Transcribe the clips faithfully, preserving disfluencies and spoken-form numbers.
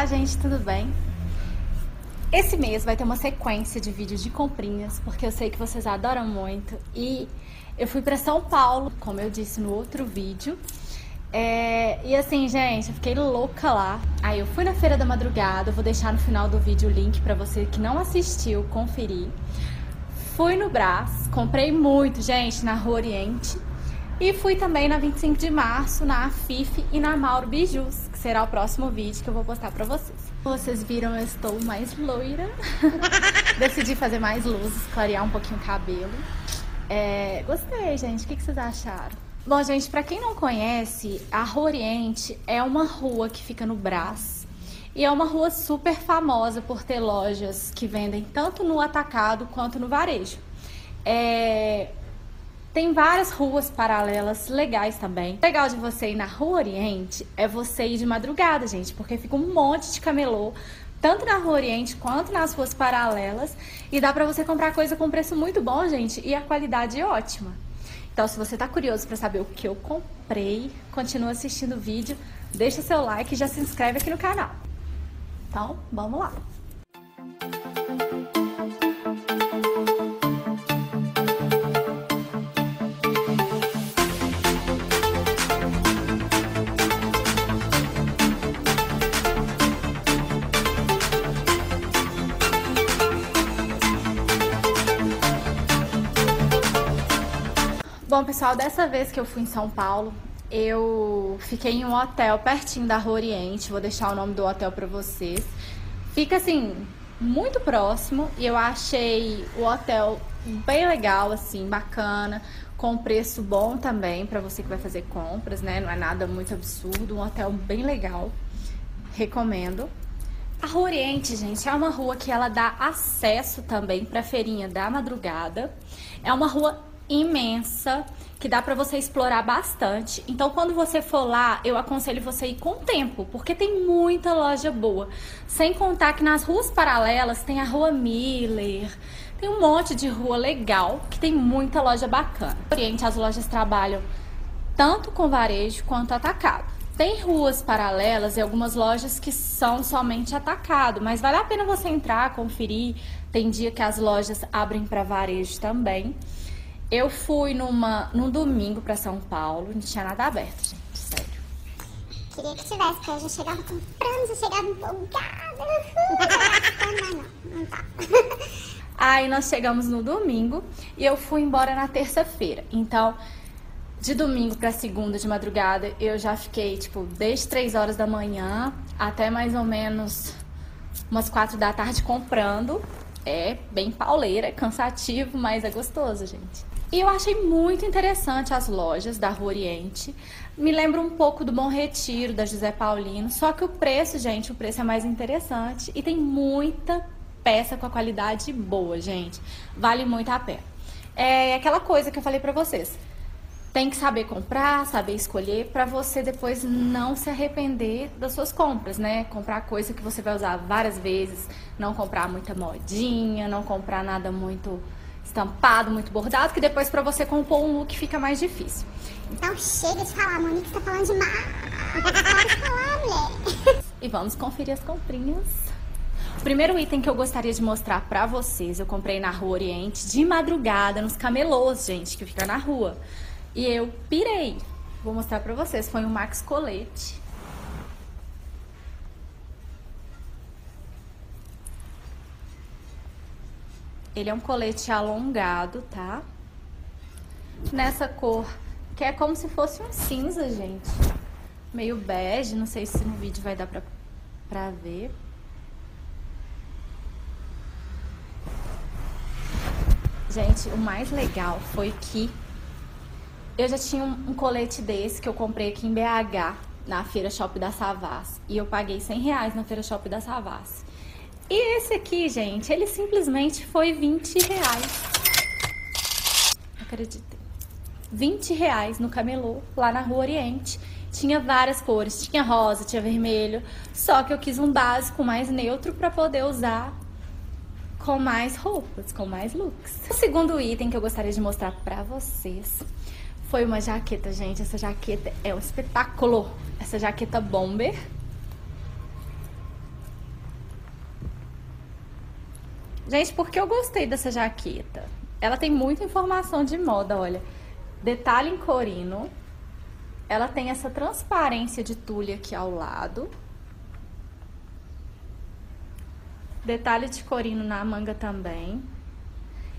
Olá, gente, tudo bem? Esse mês vai ter uma sequência de vídeos de comprinhas, porque eu sei que vocês adoram muito. E eu fui pra São Paulo, como eu disse no outro vídeo. É, e assim, gente, eu fiquei louca lá. Aí eu fui na Feira da Madrugada, eu vou deixar no final do vídeo o link pra você que não assistiu, conferir. Fui no Brás, comprei muito, gente, na Rua Oriente. E fui também na vinte e cinco de março, na Afife e na Mauro Bijus, que será o próximo vídeo que eu vou postar pra vocês. Vocês viram, eu estou mais loira. Decidi fazer mais luzes, clarear um pouquinho o cabelo. É, gostei, gente. O que vocês acharam? Bom, gente, pra quem não conhece, a Rua Oriente é uma rua que fica no Brás. E é uma rua super famosa por ter lojas que vendem tanto no atacado quanto no varejo. É... Tem várias ruas paralelas legais também. O legal de você ir na Rua Oriente é você ir de madrugada, gente, porque fica um monte de camelô, tanto na Rua Oriente quanto nas ruas paralelas, e dá pra você comprar coisa com preço muito bom, gente, e a qualidade é ótima. Então, se você tá curioso pra saber o que eu comprei, continua assistindo o vídeo, deixa seu like e já se inscreve aqui no canal. Então, vamos lá! Bom, pessoal, dessa vez que eu fui em São Paulo, eu fiquei em um hotel pertinho da Rua Oriente, vou deixar o nome do hotel pra vocês. Fica, assim, muito próximo e eu achei o hotel bem legal, assim, bacana, com preço bom também pra você que vai fazer compras, né? Não é nada muito absurdo, um hotel bem legal, recomendo. A Rua Oriente, gente, é uma rua que ela dá acesso também pra Feirinha da Madrugada. É uma rua imensa, que dá pra você explorar bastante. Então, quando você for lá, eu aconselho você ir com tempo, porque tem muita loja boa. Sem contar que nas ruas paralelas tem a Rua Miller, tem um monte de rua legal, que tem muita loja bacana. No Oriente, as lojas trabalham tanto com varejo quanto atacado. Tem ruas paralelas e algumas lojas que são somente atacado, mas vale a pena você entrar, conferir. Tem dia que as lojas abrem pra varejo também. Eu fui numa, num domingo pra São Paulo, não tinha nada aberto, gente, sério. Queria que tivesse, porque eu já chegava comprando, já chegava empolgada. Mas não, não tá. Aí nós chegamos no domingo e eu fui embora na terça-feira. Então, de domingo pra segunda de madrugada, eu já fiquei, tipo, desde três horas da manhã até mais ou menos umas quatro da tarde comprando. É bem pauleira, é cansativo, mas é gostoso, gente. E eu achei muito interessante as lojas da Rua Oriente. Me lembra um pouco do Bom Retiro, da José Paulino. Só que o preço, gente, o preço é mais interessante. E tem muita peça com a qualidade boa, gente. Vale muito a pena. É aquela coisa que eu falei pra vocês. Tem que saber comprar, saber escolher, pra você depois não se arrepender das suas compras, né? Comprar coisa que você vai usar várias vezes, não comprar muita modinha, não comprar nada muito estampado, muito bordado, que depois pra você compor um look fica mais difícil. Então chega de falar, Monique, você tá falando demais. Para de falar, mulher. E vamos conferir as comprinhas. O primeiro item que eu gostaria de mostrar pra vocês, eu comprei na Rua Oriente, de madrugada, nos camelôs, gente, que fica na rua. E eu pirei. Vou mostrar pra vocês. Foi um Max Colete. Ele é um colete alongado, tá? Nessa cor, que é como se fosse um cinza, gente. Meio bege. Não sei se no vídeo vai dar pra, pra ver. Gente, o mais legal foi que eu já tinha um colete desse que eu comprei aqui em B H, na Feira Shop da Savas. E eu paguei cem reais na Feira Shop da Savas. E esse aqui, gente, ele simplesmente foi vinte reais. Acreditem. vinte reais no camelô, lá na Rua Oriente. Tinha várias cores, tinha rosa, tinha vermelho. Só que eu quis um básico mais neutro pra poder usar com mais roupas, com mais looks. O segundo item que eu gostaria de mostrar pra vocês foi uma jaqueta, gente. Essa jaqueta é um espetáculo. Essa jaqueta bomber. Gente, por que eu gostei dessa jaqueta? Ela tem muita informação de moda, olha. Detalhe em corino. Ela tem essa transparência de tule aqui ao lado. Detalhe de corino na manga também.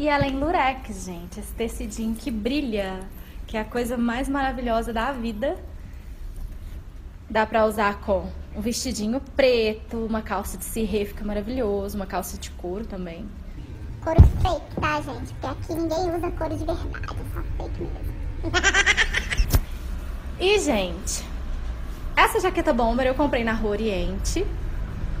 E ela é em lurex, gente. Esse tecidinho que brilha, que é a coisa mais maravilhosa da vida. Dá pra usar com um vestidinho preto, uma calça de cirrê, fica maravilhoso. Uma calça de couro também. Couro fake, tá, gente? Porque aqui ninguém usa couro de verdade, só fake mesmo. E, gente, essa jaqueta bomber eu comprei na Rua Oriente.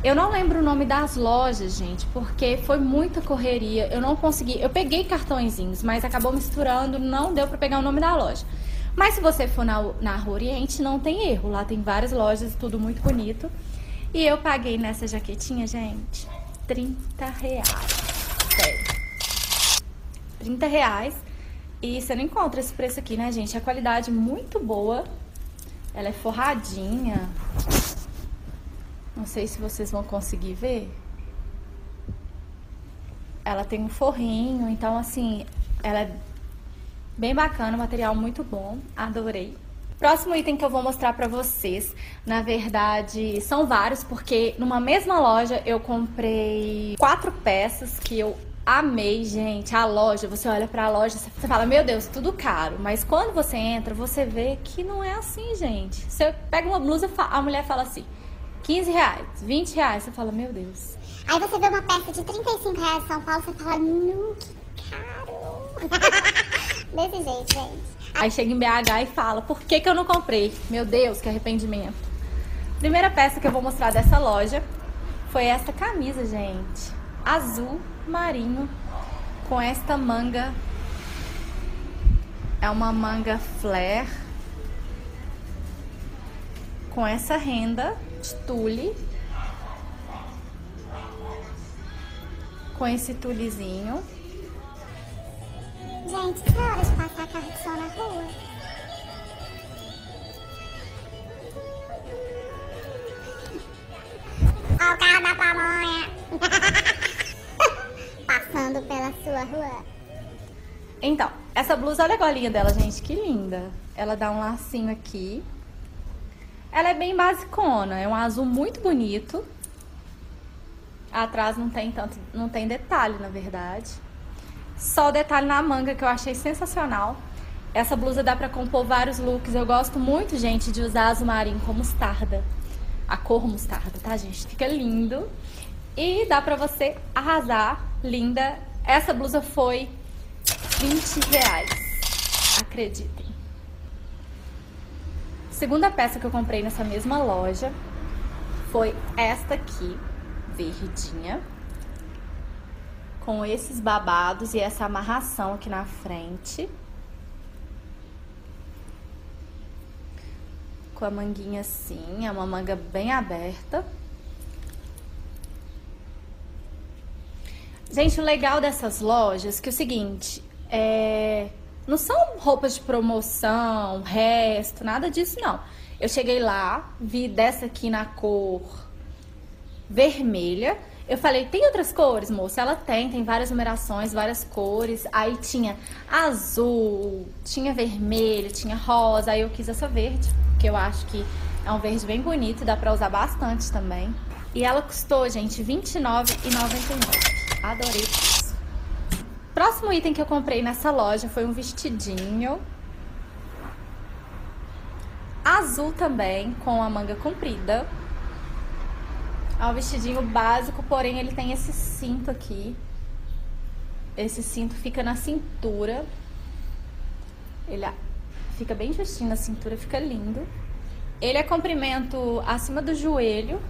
Eu não lembro o nome das lojas, gente, porque foi muita correria. Eu não consegui. Eu peguei cartõezinhos, mas acabou misturando, não deu pra pegar o nome da loja. Mas se você for na, na Rua Oriente, não tem erro. Lá tem várias lojas, tudo muito bonito. E eu paguei nessa jaquetinha, gente, trinta reais. trinta reais. E você não encontra esse preço aqui, né, gente? A qualidade muito boa. Ela é forradinha. Não sei se vocês vão conseguir ver. Ela tem um forrinho, então assim, ela é bem bacana, material muito bom, adorei. Próximo item que eu vou mostrar pra vocês, na verdade, são vários, porque numa mesma loja eu comprei quatro peças que eu amei, gente. A loja, você olha pra loja, você fala, meu Deus, tudo caro. Mas quando você entra, você vê que não é assim, gente. Você pega uma blusa, a mulher fala assim, quinze reais, vinte reais, você fala, meu Deus. Aí você vê uma peça de trinta e cinco reais em São Paulo, você fala, nu, que caro. Desse jeito, gente. Aí chega em B H e fala, por que que eu não comprei? Meu Deus, que arrependimento. Primeira peça que eu vou mostrar dessa loja foi essa camisa, gente. Azul marinho, com esta manga. É uma manga flare. Com essa renda de tule. Com esse tulezinho. Gente, isso é hora de passar carro de som na rua. Olha o carro da pamonha. Passando pela sua rua. Então, essa blusa, olha a golinha dela, gente, que linda. Ela dá um lacinho aqui. Ela é bem basicona, é um azul muito bonito. Atrás não tem tanto, não tem detalhe, na verdade. Só o detalhe na manga que eu achei sensacional. Essa blusa dá pra compor vários looks. Eu gosto muito, gente, de usar azul marinho com mostarda. A cor mostarda, tá, gente? Fica lindo. E dá pra você arrasar. Linda. Essa blusa foi vinte reais. Acreditem. Segunda peça que eu comprei nessa mesma loja foi esta aqui, verdinha. Com esses babados e essa amarração aqui na frente. Com a manguinha assim, é uma manga bem aberta. Gente, o legal dessas lojas é que é o seguinte, é... não são roupas de promoção, resto, nada disso não. Eu cheguei lá, vi dessa aqui na cor vermelha. Eu falei, tem outras cores, moça? Ela tem, tem várias numerações, várias cores. Aí tinha azul, tinha vermelho, tinha rosa. Aí eu quis essa verde, porque eu acho que é um verde bem bonito e dá pra usar bastante também. E ela custou, gente, vinte e nove reais e noventa e nove centavos. Adorei isso. Próximo item que eu comprei nessa loja foi um vestidinho. Azul também, com a manga comprida. É um vestidinho básico, porém ele tem esse cinto aqui. Esse cinto fica na cintura. Ele fica bem justinho na cintura, fica lindo. Ele é comprimento acima do joelho.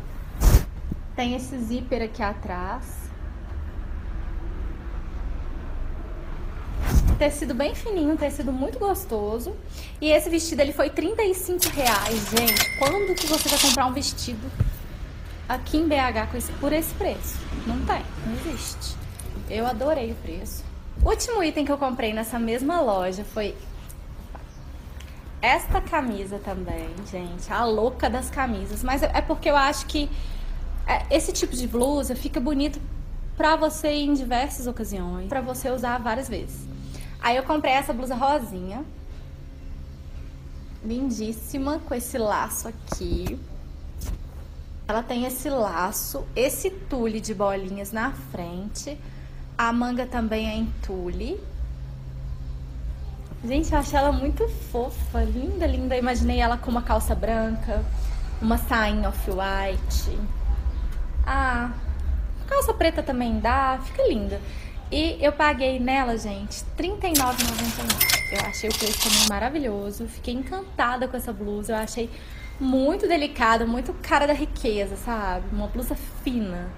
Tem esse zíper aqui atrás. Tecido bem fininho, tecido muito gostoso. E esse vestido ele foi trinta e cinco reais, gente. Quando que você vai comprar um vestido aqui em B H por esse preço? Não tem, não existe. Eu adorei o preço. Último item que eu comprei nessa mesma loja foi esta camisa também, gente. A louca das camisas. Mas é porque eu acho que esse tipo de blusa fica bonito pra você ir em diversas ocasiões, pra você usar várias vezes. Aí eu comprei essa blusa rosinha, lindíssima, com esse laço aqui. Ela tem esse laço, esse tule de bolinhas na frente. A manga também é em tule. Gente, eu achei ela muito fofa, linda, linda. Eu imaginei ela com uma calça branca, uma sainha off-white. Ah, calça preta também dá, fica linda. E eu paguei nela, gente, trinta e nove reais e noventa e nove centavos. Eu achei o preço também maravilhoso, fiquei encantada com essa blusa. Eu achei muito delicada, muito cara da riqueza, sabe? Uma blusa fina.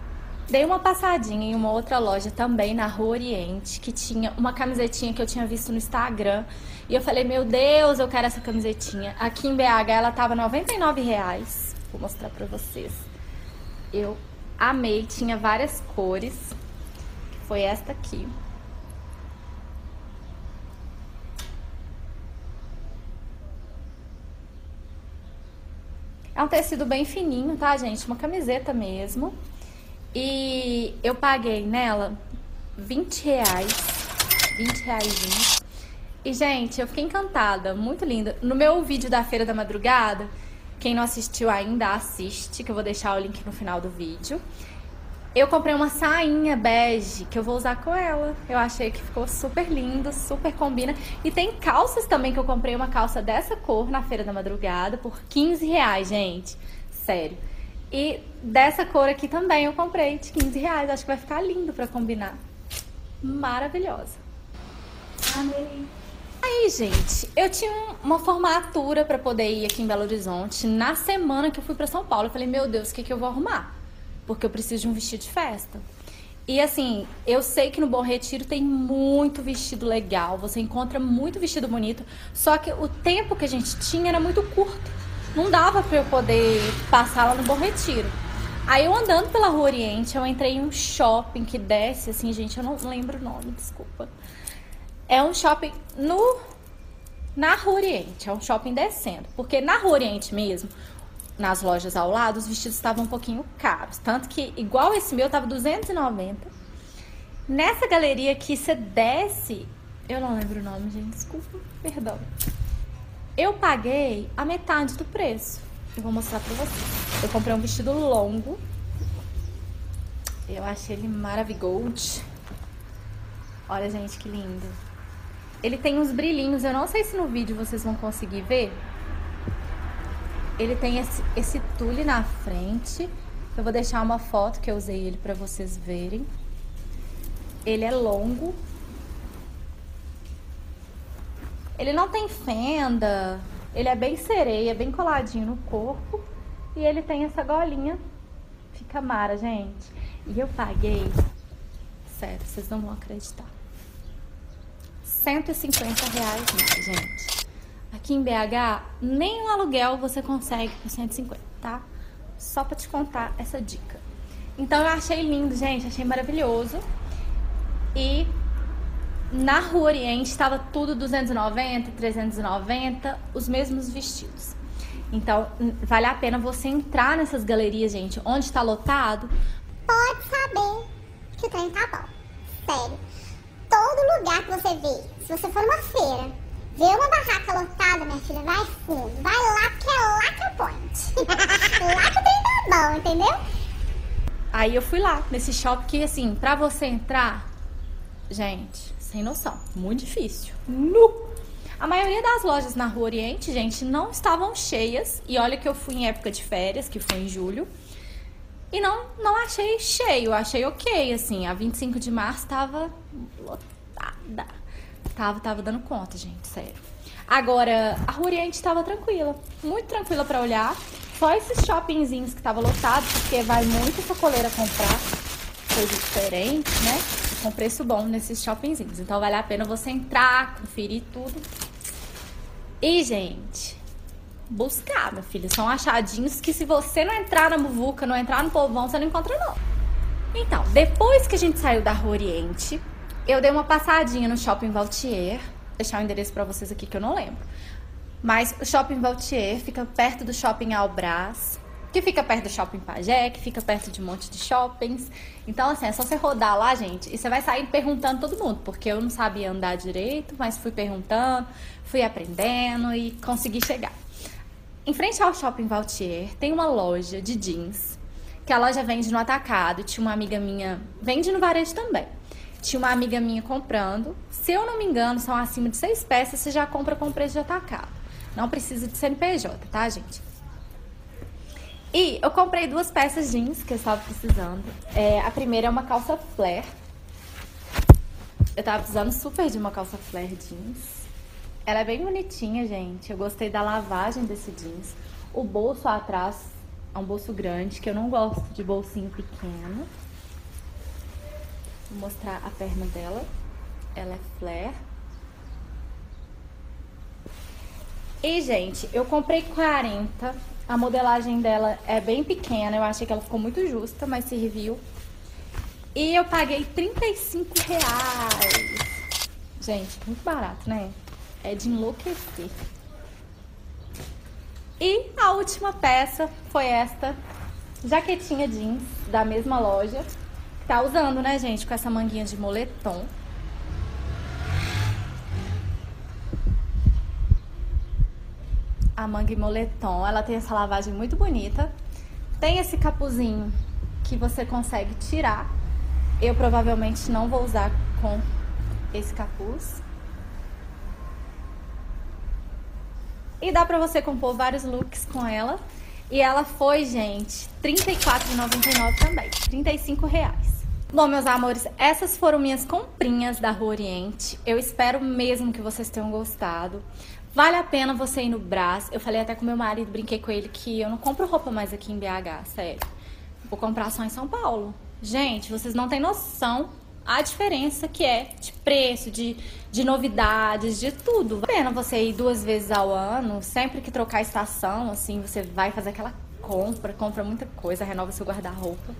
Dei uma passadinha em uma outra loja também, na Rua Oriente, que tinha uma camisetinha que eu tinha visto no Instagram. E eu falei, meu Deus, eu quero essa camisetinha. Aqui em B H ela tava noventa e nove reais. Vou mostrar pra vocês. Eu amei, tinha várias cores. Foi esta aqui. É um tecido bem fininho, tá, gente? Uma camiseta mesmo. E eu paguei nela vinte reais, vinte reais. E, gente, eu fiquei encantada, muito linda. No meu vídeo da Feira da Madrugada, quem não assistiu ainda, assiste, que eu vou deixar o link no final do vídeo. Eu comprei uma sainha bege, que eu vou usar com ela. Eu achei que ficou super lindo, super combina. E tem calças também, que eu comprei uma calça dessa cor na Feira da Madrugada, por quinze reais, gente. Sério. E dessa cor aqui também eu comprei de quinze reais. Acho que vai ficar lindo pra combinar. Maravilhosa. Amei. Aí, gente, eu tinha uma formatura pra poder ir aqui em Belo Horizonte. Na semana que eu fui pra São Paulo, eu falei, meu Deus, o que que eu vou arrumar? Porque eu preciso de um vestido de festa. E assim, eu sei que no Bom Retiro tem muito vestido legal. Você encontra muito vestido bonito. Só que o tempo que a gente tinha era muito curto. Não dava pra eu poder passar lá no Bom Retiro. Aí eu andando pela Rua Oriente, eu entrei em um shopping que desce, assim, gente, eu não lembro o nome, desculpa. É um shopping no, na Rua Oriente, é um shopping descendo. Porque na Rua Oriente mesmo, nas lojas ao lado, os vestidos estavam um pouquinho caros. Tanto que, igual esse meu, tava duzentos e noventa. Nessa galeria aqui, você desce... Eu não lembro o nome, gente, desculpa, perdão. Eu paguei a metade do preço. Eu vou mostrar pra vocês. Eu comprei um vestido longo. Eu achei ele maravigold. Olha, gente, que lindo. Ele tem uns brilhinhos. Eu não sei se no vídeo vocês vão conseguir ver. Ele tem esse, esse tule na frente. Eu vou deixar uma foto que eu usei ele pra vocês verem. Ele é longo. Ele não tem fenda, ele é bem sereia, bem coladinho no corpo. E ele tem essa golinha, fica mara, gente. E eu paguei, sério, vocês não vão acreditar, cento e cinquenta reais, gente. Aqui em B H, nem o aluguel você consegue por cento e cinquenta, tá? Só pra te contar essa dica. Então eu achei lindo, gente, achei maravilhoso. E... na Rua Oriente estava tudo duzentos e noventa, trezentos e noventa, os mesmos vestidos. Então, vale a pena você entrar nessas galerias, gente, onde está lotado. Pode saber que o trem tá bom, sério. Todo lugar que você vê, se você for numa feira, vê uma barraca lotada, minha filha, vai fundo, vai lá, porque é lá que eu ponte. Lá que o trem tá bom, entendeu? Aí eu fui lá, nesse shopping que, assim, pra você entrar, gente... sem noção, muito difícil. Nu! A maioria das lojas na Rua Oriente, gente, não estavam cheias. E olha que eu fui em época de férias, que foi em julho. E não, não achei cheio, achei ok, assim. A vinte e cinco de março tava lotada. Tava, tava dando conta, gente, sério. Agora, a Rua Oriente tava tranquila, muito tranquila pra olhar. Só esses shoppingzinhos que tava lotado, porque vai muito sacoleira comprar coisa diferente, né? Com preço bom nesses shoppingzinhos. Então vale a pena você entrar, conferir tudo. E, gente, buscar, meu filho. São achadinhos que se você não entrar na muvuca, não entrar no povão, você não encontra, não. Então, depois que a gente saiu da Rua Oriente, eu dei uma passadinha no Shopping Vautier. Vou deixar o endereço pra vocês aqui que eu não lembro. Mas o Shopping Vautier fica perto do Shopping All Brás. que fica perto do Shopping Pajé, que fica perto de um monte de shoppings. Então, assim, é só você rodar lá, gente, e você vai sair perguntando todo mundo, porque eu não sabia andar direito, mas fui perguntando, fui aprendendo e consegui chegar. Em frente ao Shopping Vautier, tem uma loja de jeans, que a loja vende no atacado, tinha uma amiga minha, vende no varejo também. Tinha uma amiga minha comprando, se eu não me engano, são acima de seis peças, você já compra com preço de atacado. Não precisa de C N P J, tá, gente? E eu comprei duas peças jeans que eu estava precisando. É, a primeira é uma calça flare. Eu estava precisando super de uma calça flare jeans. Ela é bem bonitinha, gente. Eu gostei da lavagem desse jeans. O bolso atrás é um bolso grande, que eu não gosto de bolsinho pequeno. Vou mostrar a perna dela. Ela é flare. E, gente, eu comprei quarenta. A modelagem dela é bem pequena. Eu achei que ela ficou muito justa, mas serviu. E eu paguei trinta e cinco reais. Gente, muito barato, né? É de enlouquecer. E a última peça foi esta jaquetinha jeans da mesma loja. Tá usando, né, gente? Com essa manguinha de moletom. A manga e moletom. Ela tem essa lavagem muito bonita. Tem esse capuzinho que você consegue tirar. Eu provavelmente não vou usar com esse capuz. E dá pra você compor vários looks com ela. E ela foi, gente, trinta e quatro reais e noventa e nove centavos também. trinta e cinco reais. Bom, meus amores, essas foram minhas comprinhas da Rua Oriente. Eu espero mesmo que vocês tenham gostado. Vale a pena você ir no Brás. Eu falei até com meu marido, brinquei com ele, que eu não compro roupa mais aqui em B H, sério. Vou comprar só em São Paulo. Gente, vocês não têm noção a diferença que é de preço, de, de novidades, de tudo. Vale a pena você ir duas vezes ao ano, sempre que trocar estação, assim, você vai fazer aquela compra, compra muita coisa, renova seu guarda-roupa.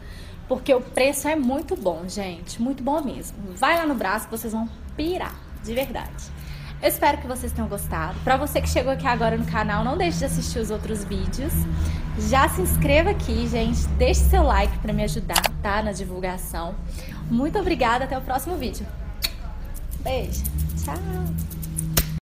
Porque o preço é muito bom, gente. Muito bom mesmo. Vai lá no Brás que vocês vão pirar, de verdade. Eu espero que vocês tenham gostado. Pra você que chegou aqui agora no canal, não deixe de assistir os outros vídeos. Já se inscreva aqui, gente. Deixe seu like pra me ajudar, tá? Na divulgação. Muito obrigada. Até o próximo vídeo. Beijo. Tchau.